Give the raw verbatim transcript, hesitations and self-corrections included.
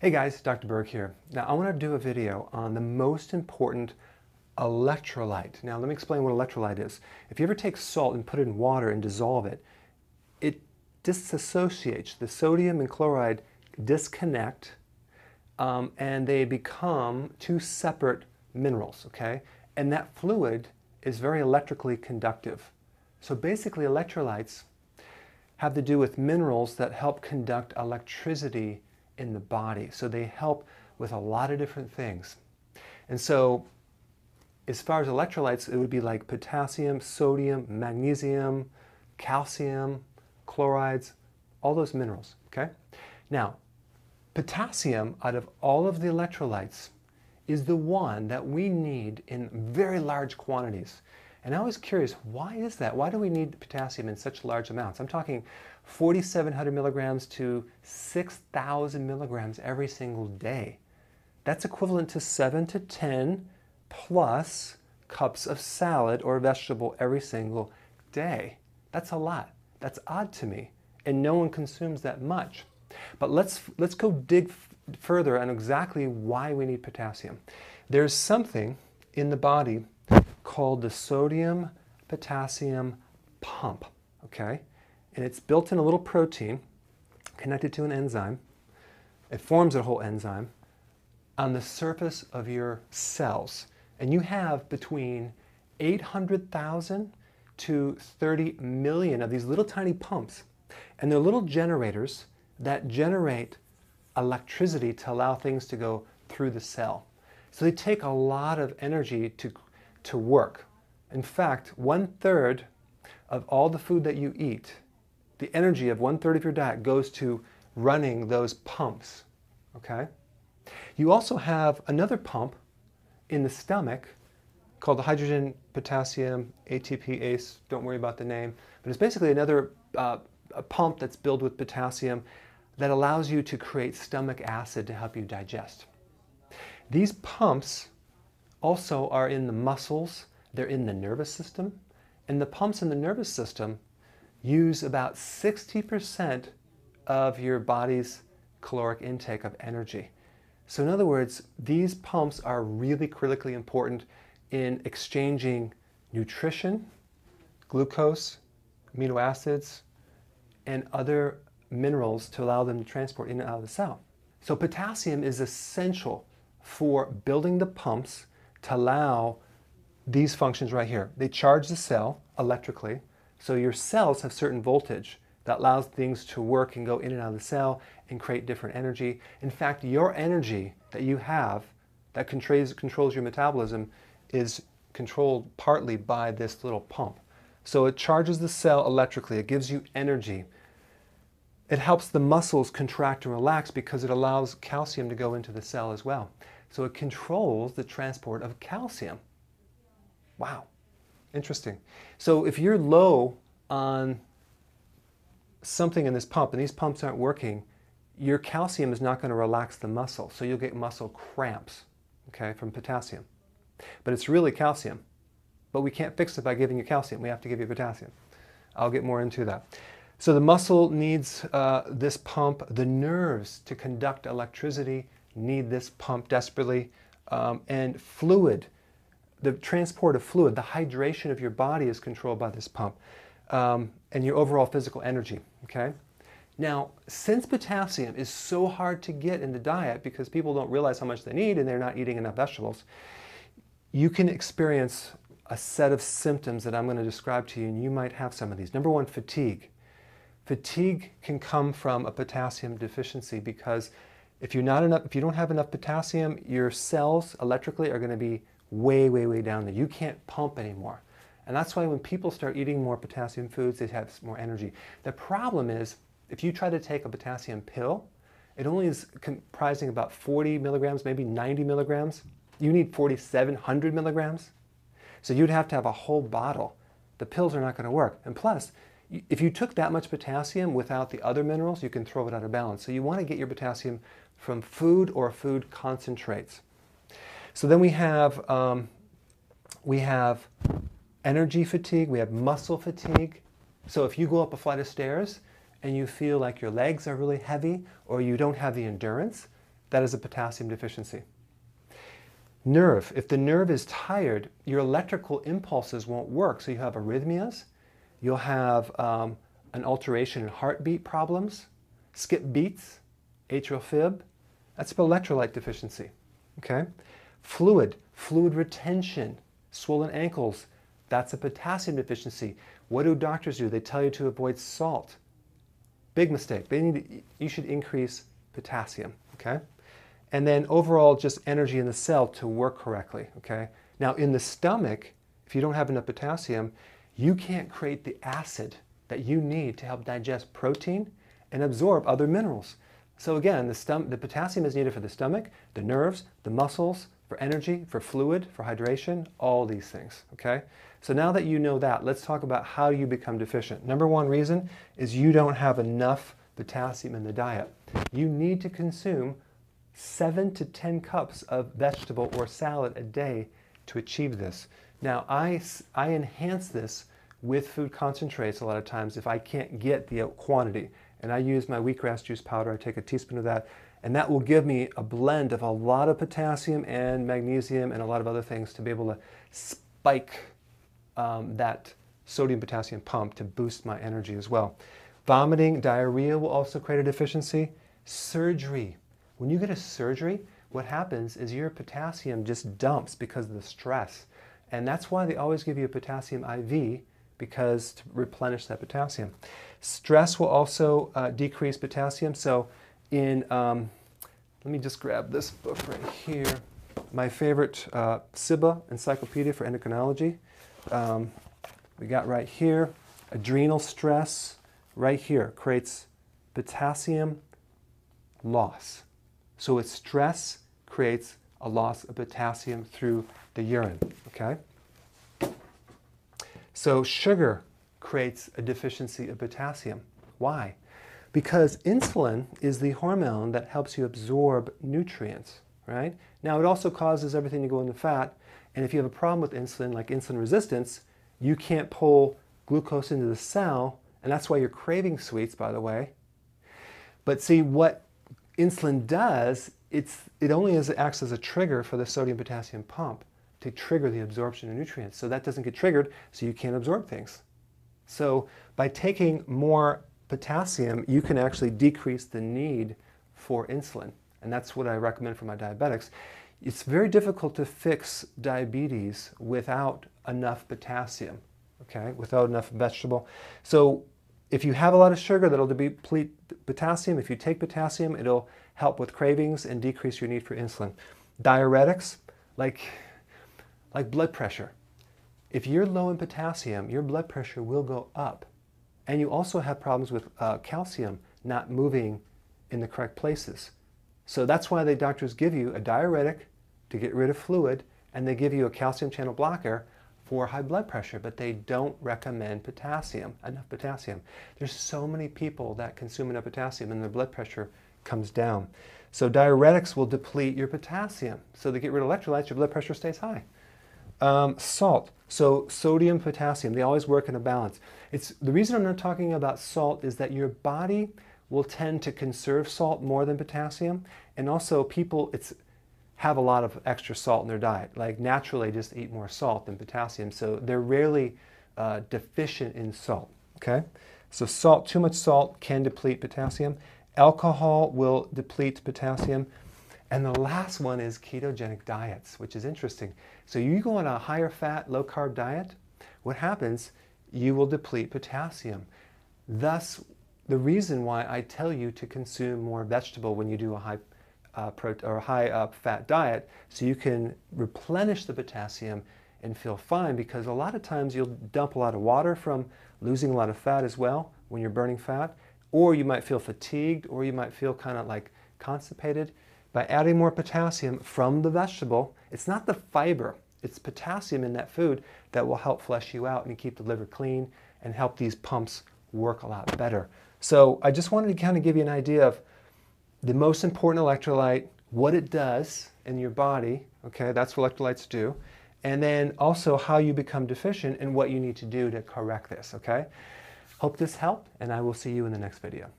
Hey guys, Doctor Berg here. Now I want to do a video on the most important electrolyte. Now let me explain what electrolyte is. If you ever take salt and put it in water and dissolve it, it disassociates. The sodium and chloride disconnect um, and they become two separate minerals, okay? And that fluid is very electrically conductive. So basically electrolytes have to do with minerals that help conduct electricity in the body. So they help with a lot of different things. And so as far as electrolytes, it would be like potassium, sodium, magnesium, calcium, chlorides, all those minerals, okay? Now, potassium, out of all of the electrolytes, is the one that we need in very large quantities. And I was curious, why is that? Why do we need potassium in such large amounts? I'm talking four thousand seven hundred milligrams to six thousand milligrams every single day. That's equivalent to seven to ten plus cups of salad or vegetable every single day. That's a lot. That's odd to me. And no one consumes that much. But let's, let's go dig further on exactly why we need potassium. There's something in the body called the sodium potassium pump, okay? And it's built in a little protein connected to an enzyme. It forms a whole enzyme on the surface of your cells. And you have between eight hundred thousand to thirty million of these little tiny pumps. And they're little generators that generate electricity to allow things to go through the cell. So they take a lot of energy to to work. In fact, one third of all the food that you eat, the energy of one third of your diet goes to running those pumps, okay? You also have another pump in the stomach called the hydrogen potassium ATPase, don't worry about the name, but it's basically another uh, a pump that's filled with potassium that allows you to create stomach acid to help you digest. These pumps also are in the muscles, they're in the nervous system, and the pumps in the nervous system use about sixty percent of your body's caloric intake of energy. So in other words, these pumps are really critically important in exchanging nutrition, glucose, amino acids, and other minerals to allow them to transport in and out of the cell. So potassium is essential for building the pumps to allow these functions right here. They charge the cell electrically, so your cells have certain voltage that allows things to work and go in and out of the cell and create different energy. In fact, your energy that you have that controls your metabolism is controlled partly by this little pump. So it charges the cell electrically, it gives you energy. It helps the muscles contract and relax because it allows calcium to go into the cell as well. So it controls the transport of calcium. Wow, interesting. So if you're low on something in this pump and these pumps aren't working, your calcium is not going to relax the muscle. So you'll get muscle cramps, okay, from potassium. But it's really calcium. But we can't fix it by giving you calcium. We have to give you potassium. I'll get more into that. So the muscle needs uh, this pump. The nerves to conduct electricity need this pump desperately, um, and fluid, the transport of fluid, the hydration of your body is controlled by this pump, um, and your overall physical energy, okay? Now, since potassium is so hard to get in the diet because people don't realize how much they need and they're not eating enough vegetables, you can experience a set of symptoms that I'm going to describe to you, and you might have some of these. Number one, fatigue. Fatigue can come from a potassium deficiency because If you're not enough, if you don't have enough potassium, your cells electrically are going to be way, way, way down there. You can't pump anymore. And that's why when people start eating more potassium foods, they have more energy. The problem is, if you try to take a potassium pill, it only is comprising about forty milligrams, maybe ninety milligrams. You need four thousand seven hundred milligrams. So you'd have to have a whole bottle. The pills are not going to work. And plus, if you took that much potassium without the other minerals, you can throw it out of balance. So you want to get your potassium from food or food concentrates. So then we have, um, we have energy fatigue, we have muscle fatigue. So if you go up a flight of stairs and you feel like your legs are really heavy or you don't have the endurance, that is a potassium deficiency. Nerve. If the nerve is tired, your electrical impulses won't work, so you have arrhythmias, you'll have um, an alteration in heartbeat problems, skip beats, atrial fib. That's electrolyte deficiency. Okay? Fluid, fluid retention, swollen ankles, that's a potassium deficiency. What do doctors do? They tell you to avoid salt. Big mistake. They need to, you should increase potassium. Okay? And then overall, just energy in the cell to work correctly. Okay? Now in the stomach, if you don't have enough potassium, you can't create the acid that you need to help digest protein and absorb other minerals. So again, the, stom the potassium is needed for the stomach, the nerves, the muscles, for energy, for fluid, for hydration, all these things. Okay? So now that you know that, let's talk about how you become deficient. Number one reason is you don't have enough potassium in the diet. You need to consume seven to ten cups of vegetable or salad a day to achieve this. Now, I, I enhance this with food concentrates a lot of times if I can't get the quantity. And I use my wheatgrass juice powder. I take a teaspoon of that, and that will give me a blend of a lot of potassium and magnesium and a lot of other things to be able to spike um, that sodium potassium pump to boost my energy as well. Vomiting, diarrhea will also create a deficiency. Surgery. When you get a surgery, what happens is your potassium just dumps because of the stress. And that's why they always give you a potassium I V, because to replenish that potassium. Stress will also uh, decrease potassium. So in, um, let me just grab this book right here. My favorite uh, S I B A, Encyclopedia for Endocrinology. Um, we got right here, adrenal stress right here creates potassium loss. So it's stress creates a loss of potassium through the urine, okay? So sugar creates a deficiency of potassium. Why? Because insulin is the hormone that helps you absorb nutrients, right? Now it also causes everything to go into fat, and if you have a problem with insulin, like insulin resistance, you can't pull glucose into the cell, and that's why you're craving sweets, by the way. But see, what insulin does, it's, it only is, it acts as a trigger for the sodium potassium pump to trigger the absorption of nutrients. So that doesn't get triggered, so you can't absorb things. So by taking more potassium, you can actually decrease the need for insulin. And that's what I recommend for my diabetics. It's very difficult to fix diabetes without enough potassium, okay? Without enough vegetable. So if you have a lot of sugar, that'll deplete potassium. If you take potassium, it'll help with cravings and decrease your need for insulin. Diuretics, like Like blood pressure. If you're low in potassium, your blood pressure will go up. And you also have problems with uh, calcium not moving in the correct places. So that's why the doctors give you a diuretic to get rid of fluid, and they give you a calcium channel blocker for high blood pressure, but they don't recommend potassium, enough potassium. There's so many people that consume enough potassium and their blood pressure comes down. So diuretics will deplete your potassium. So they get rid of electrolytes, your blood pressure stays high. Um, salt. So sodium, potassium, they always work in a balance. It's, the reason I'm not talking about salt is that your body will tend to conserve salt more than potassium, and also people it's, have a lot of extra salt in their diet. Like naturally just eat more salt than potassium, so they're rarely uh, deficient in salt. Okay? So salt, too much salt can deplete potassium. Alcohol will deplete potassium. And the last one is ketogenic diets, which is interesting. So you go on a higher fat, low carb diet, what happens? You will deplete potassium. Thus, the reason why I tell you to consume more vegetable when you do a high uh, protein or high uh, fat diet, so you can replenish the potassium and feel fine, because a lot of times you'll dump a lot of water from losing a lot of fat as well when you're burning fat, or you might feel fatigued, or you might feel kind of like constipated. By adding more potassium from the vegetable, it's not the fiber, it's potassium in that food that will help flush you out and keep the liver clean and help these pumps work a lot better. So I just wanted to kind of give you an idea of the most important electrolyte, what it does in your body, okay, that's what electrolytes do, and then also how you become deficient and what you need to do to correct this, okay? Hope this helped, and I will see you in the next video.